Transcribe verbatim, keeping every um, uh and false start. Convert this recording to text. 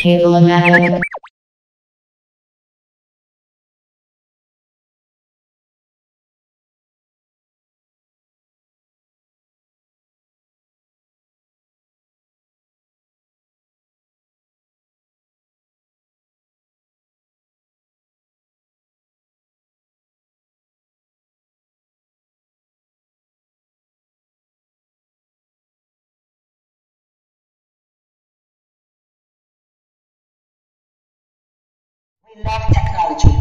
Cable-o-matic. We love technology.